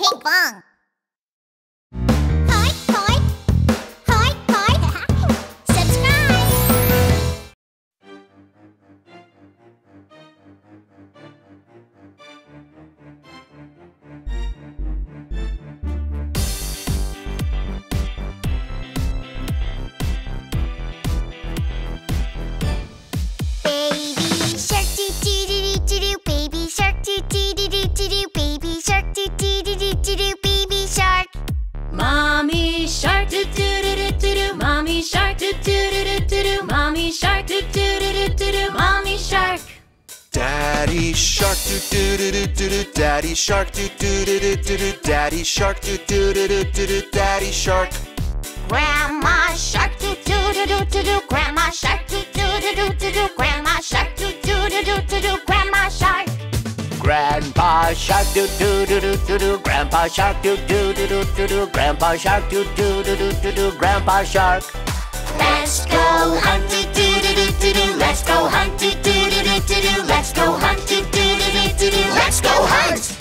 Pinkfong. Daddy shark, doo doo doo doo doo doo. Daddy shark, doo doo doo doo doo doo. Daddy shark. Grandma shark, doo doo doo doo doo doo. Grandma shark, doo doo doo doo doo doo. Grandma shark, doo doo doo doo doo doo. Grandma shark. Grandpa shark, doo doo doo doo doo doo. Grandpa shark, doo doo doo doo doo doo. Grandpa shark, doo doo doo doo doo doo. Grandpa shark. Let's go hunt, doo doo doo doo doo. Let's go hunt, doo doo doo doo doo. Let's go hunt, doo doo doo doo doo. Let's go hunt.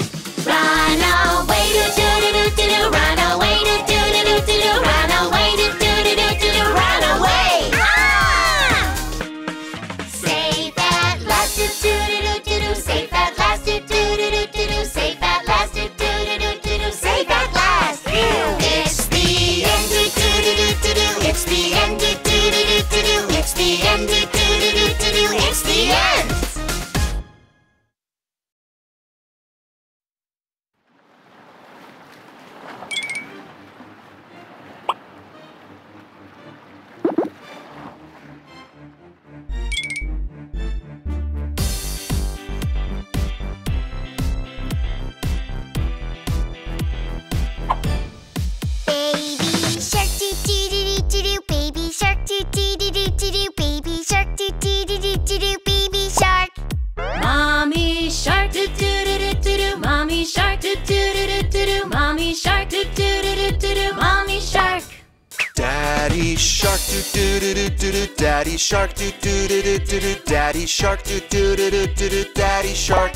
Run away, doo doo doo doo doo. Run away, doo doo doo doo doo. Run away, doo doo doo doo doo. Run away. Safe at last, doo doo doo doo doo. Safe at last, doo doo doo doo doo. Safe at last, doo doo doo doo doo. Safe at last. It's the end, doo doo doo doo doo. It's the end, doo doo doo doo doo. It's the end, doo doo doo doo doo. It's the end. Daddy shark, doo doo doo doo doo doo. Daddy shark, doo doo doo doo doo doo. Daddy shark.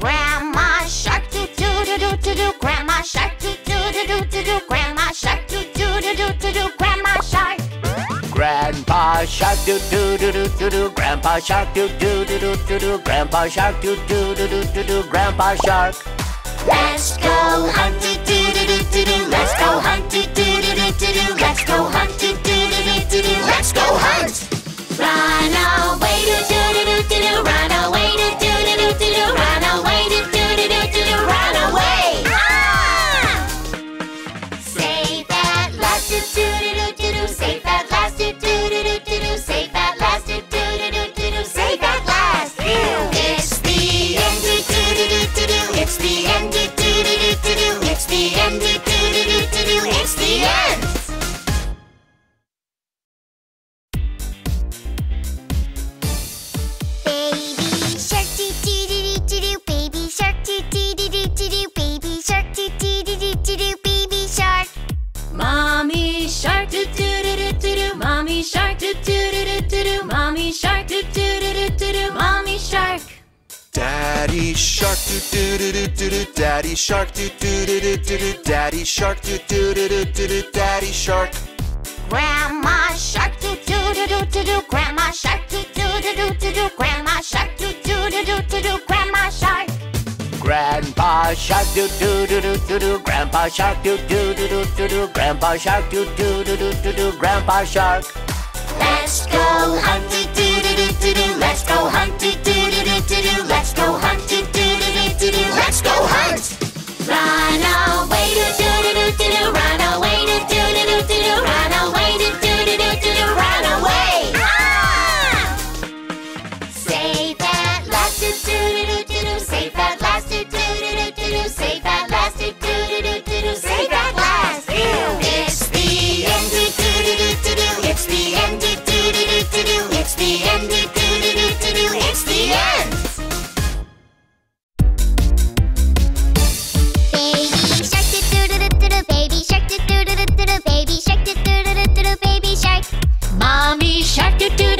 Grandma shark, doo doo doo doo doo doo. Grandma shark, doo doo doo doo doo doo. Grandma shark, doo doo doo doo doo doo. Grandma shark. Grandpa shark, doo doo doo doo doo doo. Grandpa shark, doo doo doo doo doo doo. Grandpa shark, doo doo doo doo doo doo. Grandpa shark. Let's go hunt, doo doo doo doo doo. Let's go hunt, doo doo doo doo doo. Let's go hunt, doo doo doo doo doo. Let's go hunt. Run away, doo doo doo doo doo. Run away, doo doo doo doo doo. Run away, doo doo doo doo doo. Run away. Safe at last, doo doo doo doo doo. Safe at last, doo doo doo doo doo. Safe at last, doo doo doo doo doo. Safe at last. It's the end, doo doo doo doo doo. It's the end, doo doo doo doo doo. It's the end, doo doo doo doo doo. It's the end. Daddy shark, doo doo doo doo doo doo. Daddy shark, doo doo doo doo doo doo. Daddy shark, doo doo doo doo doo doo. Daddy shark. Grandma shark, doo doo doo doo doo doo. Grandma shark, doo doo doo doo doo doo. Grandma shark, doo doo doo doo doo doo. Grandma shark. Grandpa shark, doo doo doo doo doo doo. Grandpa shark, doo doo doo doo doo doo. Grandpa shark, doo doo doo doo doo doo. Grandpa shark. Let's go hunt, doo doo doo doo doo. Let's go hunt, doo doo doo doo doo. Let's go hunt, doo doo doo doo doo. Let's go hunt. Run away, doo doo doo doo doo. Run away, doo doo doo doo doo. Run away, doo doo doo doo doo. Run away. Safe at last, doo doo doo doo doo. Safe at last, doo doo doo doo doo. Safe at last, doo doo doo doo doo. Safe at last. It's the end, doo doo doo doo doo. It's the end, doo doo doo doo doo. It's the end, doo doo doo doo doo. It's the end. Mommy shark, doo doo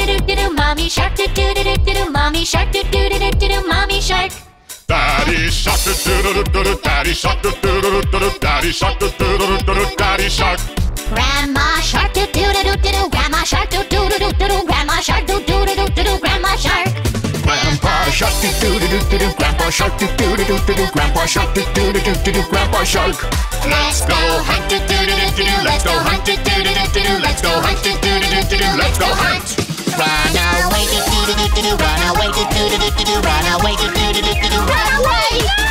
doo doo doo. Mommy shark, doo doo doo doo doo. Mommy shark. Daddy shark, doo doo doo doo. Daddy shark, doo doo doo Daddy Shark, do do do do do, Daddy Shark. Grandma Shark, do do do do do, Grandma Shark, do do do do do, Grandma Shark, do do do do do, Grandma Shark. Grandpa Shark, do do do do do, Grandpa Shark, do do do do do, Grandpa Shark, do do do do do, Grandpa Shark. Let's go hunt, do do do do, let's go hunt, do do do do, let's go hunt, do do do do, let's go hunt. Run away, do do do do do, run away, do do do do do, run away, do do do do do, run away.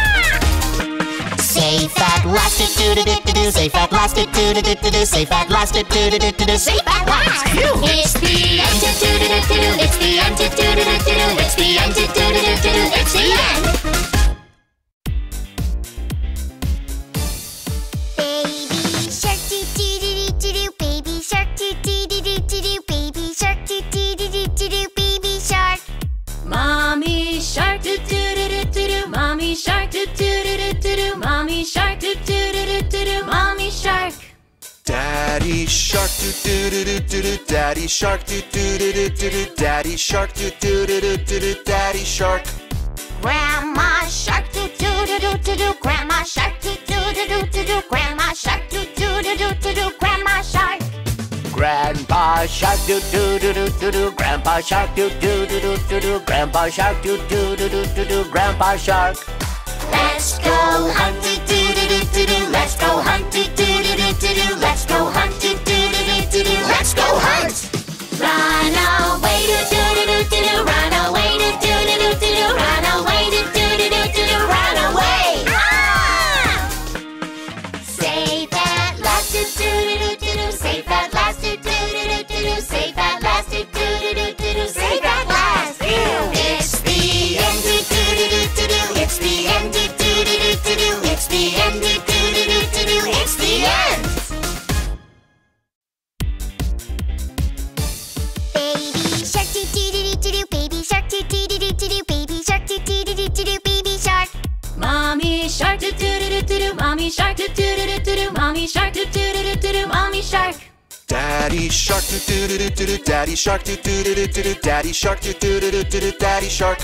Safe at last, do do do do do, safe at last, do do do do do, safe at last, do do do do do, safe at last. It's the end, do do do do do, it's the end, do do do do do, it's the end, do do do do do, it's the end. Baby Shark, do do do do do, Baby Shark, do do do do do, Baby Shark, do do. Baby Shark. Mommy Shark, do do do do do, Mommy Shark, do do do do do, Mommy Shark, do do do do do, Mommy Shark. Daddy Shark, do do do do do, Daddy Shark, do do do do do, Daddy Shark, do do do do do, Daddy Shark. Grandma Shark, do do do do do, Grandma Shark, do do do do, Grandma Shark, do do do do, Grandma Shark. Grandpa Shark, do do do do do do, Grandpa Shark, do do do do do do, Grandpa Shark, do do do do do do, Grandpa Shark. Let's go hunt, do do do do do, let's go hunt, do do do do do, let's go hunt, do do do do do, let's go hunt. Run away, do do do do do, run away, do do do do do, run away, do do do do do, run away. Save that last, do do do do do, save that last. Save that last, do do do do do, save that last. It's the end, do do do do do, it's the end, do do do do do, it's the end, do do do do do, it's the end. Baby Shark, do do do do do, Baby Shark, do do do do do, Baby Shark, do do do do do, Baby Shark. Mommy Shark, do do do do do, Mommy Shark, do do do do do, Mommy Shark, do do do do do, Mommy Shark. Daddy Shark, do do do do do, Daddy Shark, do do do do do, Daddy Shark, do do do do do, Daddy Shark.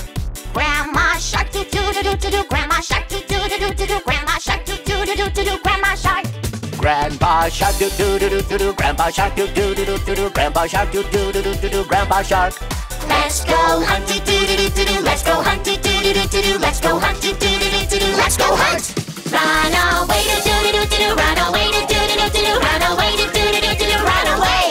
Grandma Shark, do do do do do, Grandma Shark, do do do do do, Grandma Shark, do do do do do, Grandma Shark. Grandpa Shark, do do do do do, Grandpa Shark, do do do do do, Grandpa Shark, do do do do do, Grandpa Shark. Let's go hunt, do do do do, let's go hunt, do do do do, let's go hunt, do do do do, let's go hunt. Run away, do do do do, run away, do do do, run away, do do do, run away.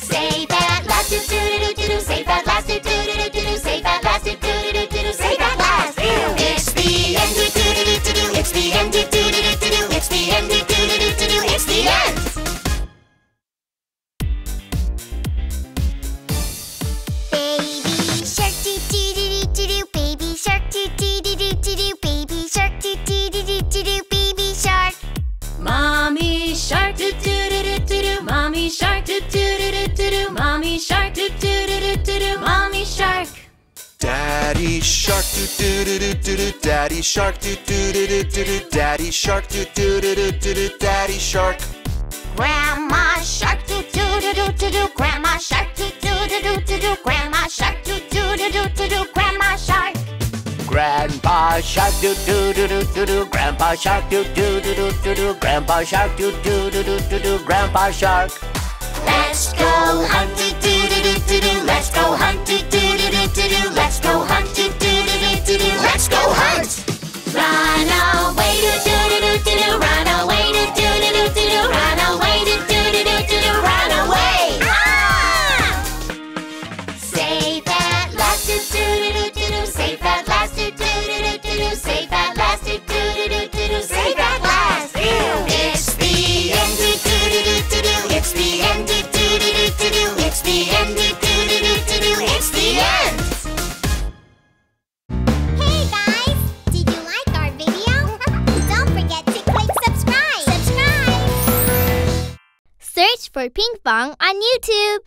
Say that last, do do do do, say that last, do do do, say that last, do do do, say that last. It's the end, do do do, it's the end, do do do, it's the end, do do, it's the end. Baby Shark, do do do do, Baby Shark, do do do do, Baby Shark, do do do do, Baby Shark. Mommy Shark, do do do do do, Mommy Shark, do do do do do, Mommy Shark, do do do do do, Mommy Shark. Daddy Shark, do do do do do, Daddy Shark, do do do do do, Daddy Shark, do do do do do, Daddy Shark. Grandma Shark, do do do do do, Grandma Shark, do do do do, Grandma Shark, do do do do, Grandma Shark. Grandpa Shark, do do do do do, Grandpa Shark, do do do do do, Grandpa Shark, do do do do do, Grandpa Shark. Let's go hunt, do do do do, let's go hunt, do do do do, let's go hunt, do do do do, let's go hunt. Run away, do do do do do, run away, do do do do do, run away, do do do do do, run away. Say that last, do do do do, say that last. Say that last, do do do do, say that last. It's the end, do do do, it's the end, do do, it's the end, do do, it's the end. Hey guys, did you like our video? Don't forget to click subscribe. Search for Pinkfong on YouTube.